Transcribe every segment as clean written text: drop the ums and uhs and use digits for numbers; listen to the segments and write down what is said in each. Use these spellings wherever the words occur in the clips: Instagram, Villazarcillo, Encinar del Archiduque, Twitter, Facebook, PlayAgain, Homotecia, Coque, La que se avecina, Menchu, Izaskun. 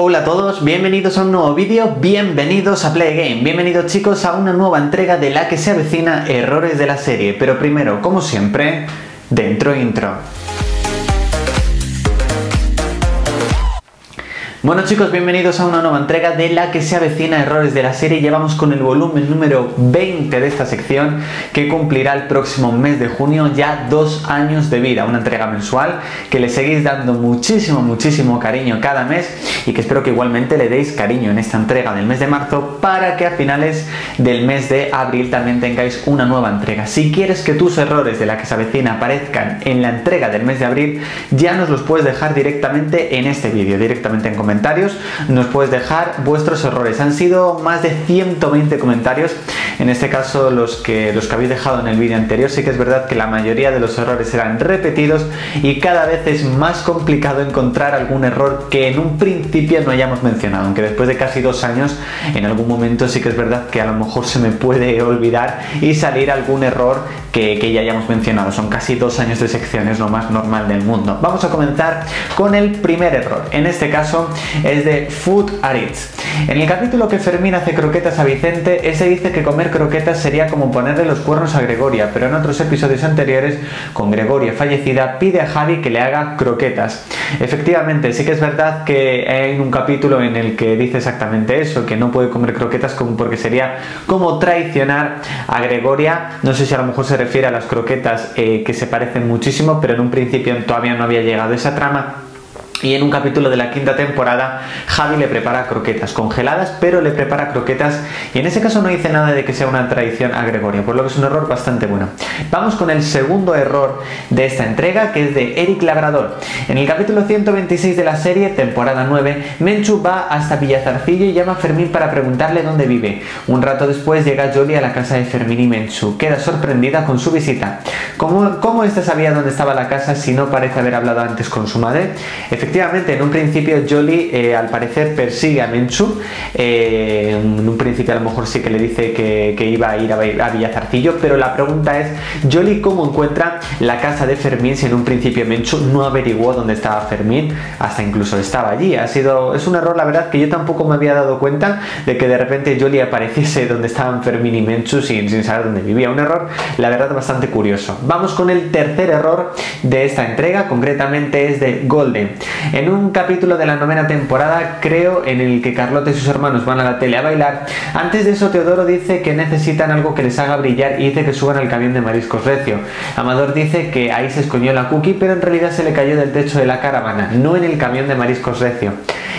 Hola a todos, bienvenidos a un nuevo vídeo, bienvenidos a PlayAgain, bienvenidos chicos a una nueva entrega de La que se avecina, errores de la serie, pero primero, como siempre, dentro intro. Bueno chicos, bienvenidos a una nueva entrega de La que se avecina, errores de la serie. Llevamos con el volumen número 20 de esta sección, que cumplirá el próximo mes de junio ya 2 años de vida. Una entrega mensual que le seguís dando muchísimo cariño cada mes y que espero que igualmente le deis cariño en esta entrega del mes de marzo, para que a finales del mes de abril también tengáis una nueva entrega. Si quieres que tus errores de La que se avecina aparezcan en la entrega del mes de abril, ya nos los puedes dejar directamente en este vídeo, directamente en comentarios nos puedes dejar vuestros errores. Han sido más de 120 comentarios, en este caso los que habéis dejado en el vídeo anterior. Sí que es verdad que la mayoría de los errores eran repetidos y cada vez es más complicado encontrar algún error que en un principio no hayamos mencionado, aunque después de casi 2 años en algún momento sí que es verdad que a lo mejor se me puede olvidar y salir algún error que ya hayamos mencionado. Son casi 2 años de secciones, lo más normal del mundo. Vamos a comenzar con el primer error, en este caso es de Food Aritz. En el capítulo que Fermín hace croquetas a Vicente, ese dice que comer croquetas sería como ponerle los cuernos a Gregoria, pero en otros episodios anteriores, con Gregoria fallecida, pide a Javi que le haga croquetas. Efectivamente, sí que es verdad que hay un capítulo en el que dice exactamente eso, que no puede comer croquetas porque sería como traicionar a Gregoria. No sé si a lo mejor se refiere a las croquetas que se parecen muchísimo, pero en un principio todavía no había llegado esa trama. Y en un capítulo de la 5ª temporada, Javi le prepara croquetas congeladas, pero le prepara croquetas, y en ese caso no dice nada de que sea una traición a Gregorio, por lo que es un error bastante bueno. Vamos con el segundo error de esta entrega, que es de Eric Labrador. En el capítulo 126 de la serie, temporada 9, Menchu va hasta Villazarcillo y llama a Fermín para preguntarle dónde vive. Un rato después llega Jolly a la casa de Fermín y Menchu queda sorprendida con su visita. ¿Cómo ésta sabía dónde estaba la casa si no parece haber hablado antes con su madre? Efectivamente, en un principio Jolly al parecer persigue a Menchu, en un principio a lo mejor sí que le dice que iba a ir a Villazarcillo, pero la pregunta es, Jolly ¿cómo encuentra la casa de Fermín si en un principio Menchu no averiguó dónde estaba Fermín, hasta incluso estaba allí? Es un error, la verdad, que yo tampoco me había dado cuenta de que de repente Jolly apareciese donde estaban Fermín y Menchu sin saber dónde vivía. Un error, la verdad, bastante curioso. Vamos con el tercer error de esta entrega, concretamente es de Golden. En un capítulo de la 9ª temporada, creo, en el que Carlota y sus hermanos van a la tele a bailar, antes de eso Teodoro dice que necesitan algo que les haga brillar y dice que suban al camión de mariscos Recio. Amador dice que ahí se escondió la cookie, pero en realidad se le cayó del techo de la caravana, no en el camión de mariscos Recio.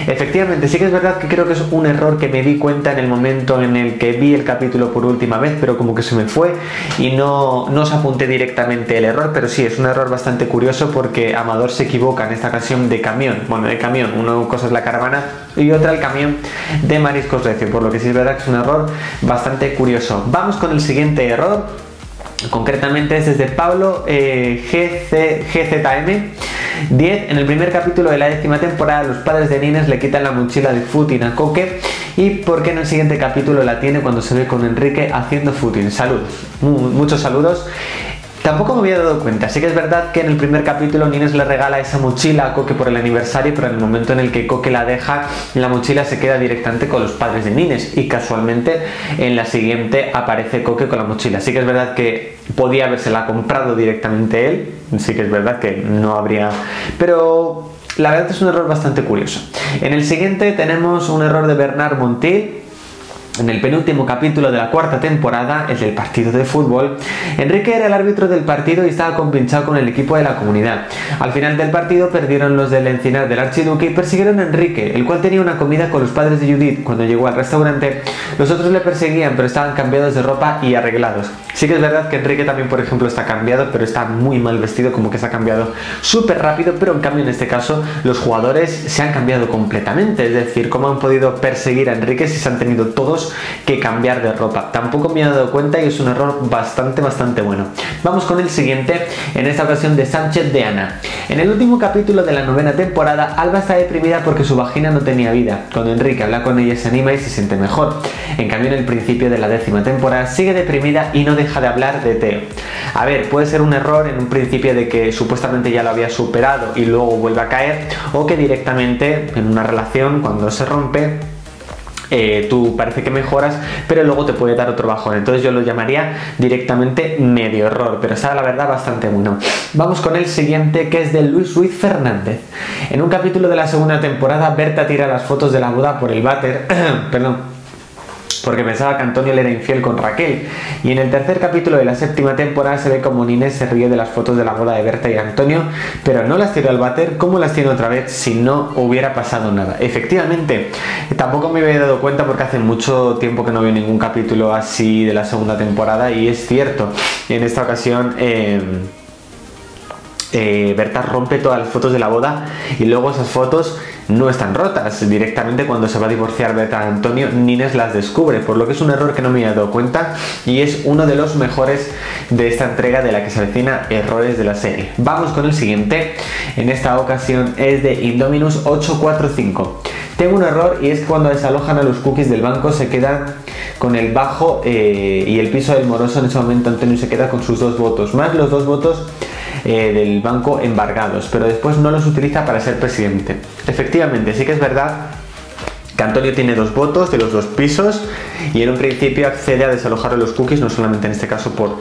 Efectivamente, sí que es verdad que creo que es un error que me di cuenta en el momento en el que vi el capítulo por última vez, pero como que se me fue y no os apunté directamente el error, pero sí, es un error bastante curioso porque Amador se equivoca en esta ocasión de camión. Bueno, de camión, una cosa es la caravana y otra el camión de mariscos Recio, por lo que sí es verdad que es un error bastante curioso. Vamos con el siguiente error, concretamente es desde Pablo GZM. 10. En el primer capítulo de la 10ª temporada, los padres de Nines le quitan la mochila de footing a Coque, y porque en el siguiente capítulo la tiene cuando se ve con Enrique haciendo footing. Saludos, muchos saludos. Tampoco me había dado cuenta, sí que es verdad que en el primer capítulo Nines le regala esa mochila a Coque por el aniversario, pero en el momento en el que Coque la deja, la mochila se queda directamente con los padres de Nines, y casualmente en la siguiente aparece Coque con la mochila. Sí que es verdad que podía habérsela comprado directamente él, sí que es verdad que no habría... pero la verdad es un error bastante curioso. En el siguiente tenemos un error de Bernard Montiel. En el penúltimo capítulo de la 4ª temporada, el del partido de fútbol, Enrique era el árbitro del partido y estaba compinchado con el equipo de la comunidad. Al final del partido perdieron los del Encinar del Archiduque y persiguieron a Enrique, el cual tenía una comida con los padres de Judith. Cuando llegó al restaurante, los otros le perseguían, pero estaban cambiados de ropa y arreglados. Sí que es verdad que Enrique también, por ejemplo, está cambiado, pero está muy mal vestido, como que se ha cambiado súper rápido, pero en cambio en este caso los jugadores se han cambiado completamente. Es decir, ¿cómo han podido perseguir a Enrique si se han tenido todos tenemos que cambiar de ropa. Tampoco me he dado cuenta y es un error bastante bueno. Vamos con el siguiente, en esta ocasión de Sánchez de Ana. En el último capítulo de la novena temporada, Alba está deprimida porque su vagina no tenía vida. Cuando Enrique habla con ella, se anima y se siente mejor. En cambio, en el principio de la 10ª temporada sigue deprimida y no deja de hablar de Teo. A ver, puede ser un error en un principio de que supuestamente ya lo había superado y luego vuelve a caer, o que directamente en una relación, cuando se rompe, tú parece que mejoras, pero luego te puede dar otro bajón. Entonces yo lo llamaría directamente medio error, pero está la verdad bastante bueno. Vamos con el siguiente, que es de Luis Ruiz Fernández. En un capítulo de la 2ª temporada, Berta tira las fotos de la boda por el váter, perdón, porque pensaba que Antonio le era infiel con Raquel. Y en el tercer capítulo de la 7ª temporada se ve como Inés se ríe de las fotos de la boda de Berta y Antonio, pero no las tiró al váter. ¿Cómo las tiene otra vez si no hubiera pasado nada? Efectivamente, tampoco me había dado cuenta porque hace mucho tiempo que no veo ningún capítulo así de la 2ª temporada, y es cierto, en esta ocasión Berta rompe todas las fotos de la boda y luego esas fotos no están rotas. Directamente cuando se va a divorciar Berta de Antonio, Nines las descubre, por lo que es un error que no me había dado cuenta y es uno de los mejores de esta entrega de La que se avecina, errores de la serie. Vamos con el siguiente, en esta ocasión es de Indominus 845. Tengo un error y es cuando desalojan a los cookies del banco, se quedan con el bajo y el piso del moroso. En ese momento Antonio se queda con sus 2 votos, más los 2 votos del banco embargados, pero después no los utiliza para ser presidente. Efectivamente, sí que es verdad que Antonio tiene 2 votos de los 2 pisos y en un principio accede a desalojar a los cookies, no solamente en este caso por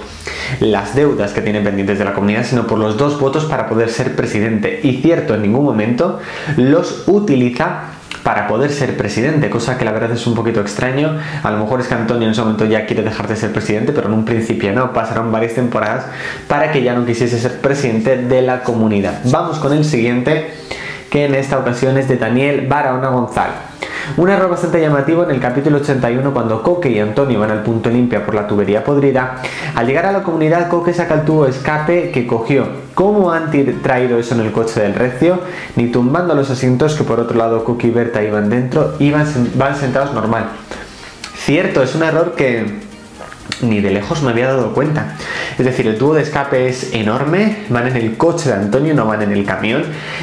las deudas que tiene pendientes de la comunidad, sino por los 2 votos para poder ser presidente. Y cierto, en ningún momento los utiliza para poder ser presidente, cosa que la verdad es un poquito extraño. A lo mejor es que Antonio en ese momento ya quiere dejar de ser presidente, pero en un principio no. Pasaron varias temporadas para que ya no quisiese ser presidente de la comunidad. Vamos con el siguiente, que en esta ocasión es de Daniel Barahona González. Un error bastante llamativo en el capítulo 81, cuando Coque y Antonio van al punto limpia por la tubería podrida. Al llegar a la comunidad, Coque saca el tubo de escape que cogió. ¿Cómo han traído eso en el coche del recio? Ni tumbando los asientos, que por otro lado Coque y Berta iban dentro, y van sentados normal. Cierto, es un error que ni de lejos me había dado cuenta. Es decir, el tubo de escape es enorme, van en el coche de Antonio, no van en el camión,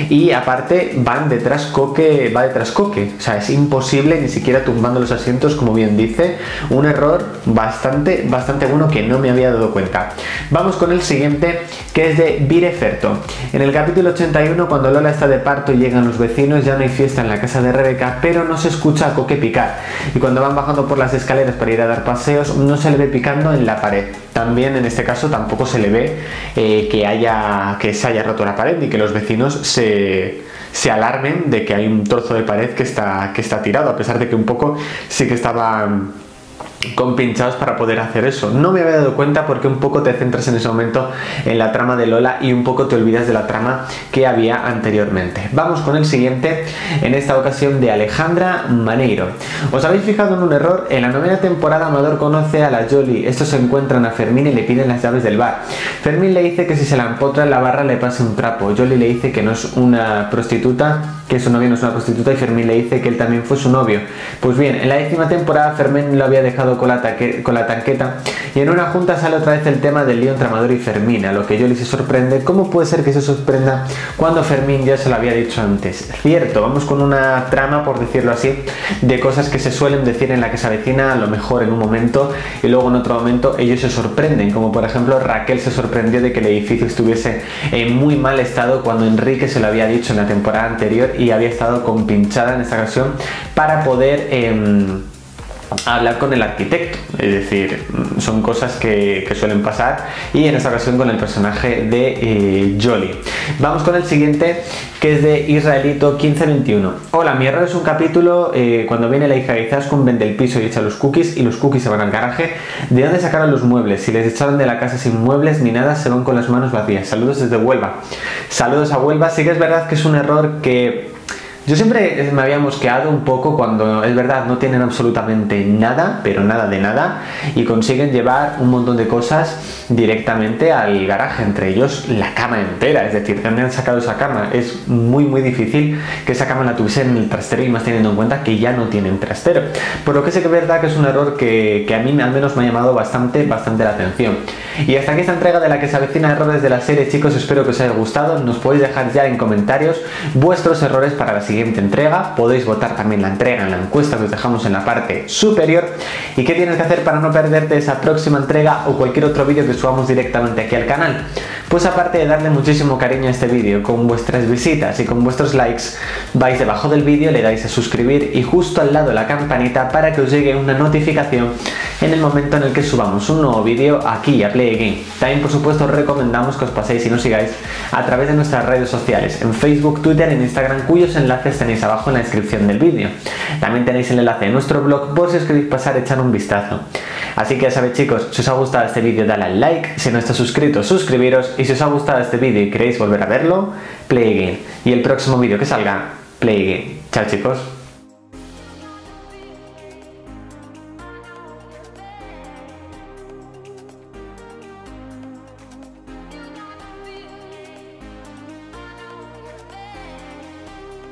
y aparte va detrás Coque, o sea, es imposible, ni siquiera tumbando los asientos, como bien dice. Un error bastante bueno que no me había dado cuenta. Vamos con el siguiente, que es de Vire Ferto. En el capítulo 81, cuando Lola está de parto y llegan los vecinos, ya no hay fiesta en la casa de Rebeca, pero no se escucha a Coque picar, y cuando van bajando por las escaleras para ir a dar paseos, no se le ve picando en la pared. También en este caso tampoco se le ve que se haya roto la pared, ni que los vecinos se alarmen de que hay un trozo de pared que está tirado, a pesar de que un poco sí que estaba con pinchados para poder hacer eso. No me había dado cuenta porque un poco te centras en ese momento en la trama de Lola y un poco te olvidas de la trama que había anteriormente. Vamos con el siguiente, en esta ocasión de Alejandra Maneiro. ¿Os habéis fijado en un error? En la 9ª temporada, Amador conoce a la Jolie. Estos se encuentran a Fermín y le piden las llaves del bar. Fermín le dice que si se la empotra en la barra le pase un trapo. Jolie le dice que no es una prostituta, que su novio no es una prostituta, y Fermín le dice que él también fue su novio. Pues bien, en la 10ª temporada Fermín lo había dejado con la tanqueta, y en una junta sale otra vez el tema del lío entre Amador y Fermín, a lo que Jolie se sorprende. ¿Cómo puede ser que se sorprenda cuando Fermín ya se lo había dicho antes? Cierto, vamos con una trama, por decirlo así, de cosas que se suelen decir en La que se avecina, a lo mejor en un momento, y luego en otro momento ellos se sorprenden, como por ejemplo Raquel se sorprendió de que el edificio estuviese en muy mal estado cuando Enrique se lo había dicho en la temporada anterior y había estado con pinchada en esta ocasión para poder hablar con el arquitecto. Es decir, son cosas que suelen pasar, y en esta ocasión con el personaje de Jolie. Vamos con el siguiente, que es de Israelito 1521. Hola, mi error es un capítulo cuando viene la hija de Izaskun, vende el piso y echa los cookies, y los cookies se van al garaje. ¿De dónde sacaron los muebles? Si les echaron de la casa sin muebles ni nada, se van con las manos vacías. Saludos desde Huelva. Saludos a Huelva. Sí que es verdad que es un error que Yo siempre me había mosqueado un poco cuando, es verdad, no tienen absolutamente nada, pero nada de nada, y consiguen llevar un montón de cosas directamente al garaje, entre ellos la cama entera. Es decir, ¿dónde han sacado esa cama? Es muy difícil que esa cama la tuviesen en el trastero, y más teniendo en cuenta que ya no tienen trastero. Por lo que sé que es verdad que es un error que a mí al menos me ha llamado bastante la atención. Y hasta aquí esta entrega de La que se avecina, errores de la serie, chicos. Espero que os haya gustado. Nos podéis dejar ya en comentarios vuestros errores para la siguiente entrega. Podéis votar también la entrega en la encuesta que os dejamos en la parte superior. ¿Y qué tienes que hacer para no perderte esa próxima entrega o cualquier otro vídeo que subamos directamente aquí al canal? Pues aparte de darle muchísimo cariño a este vídeo, con vuestras visitas y con vuestros likes, vais debajo del vídeo, le dais a suscribir y justo al lado la campanita para que os llegue una notificación en el momento en el que subamos un nuevo vídeo aquí a PlayAgain. También, por supuesto, os recomendamos que os paséis y nos sigáis a través de nuestras redes sociales, en Facebook, Twitter, en Instagram, cuyos enlaces tenéis abajo en la descripción del vídeo. También tenéis el enlace de nuestro blog por si os queréis pasar a echar un vistazo. Así que ya sabéis, chicos, si os ha gustado este vídeo dale al like, si no estáis suscritos, suscribiros, y si os ha gustado este vídeo y queréis volver a verlo, PlayAgain. Y el próximo vídeo que salga, PlayAgain. Chao, chicos.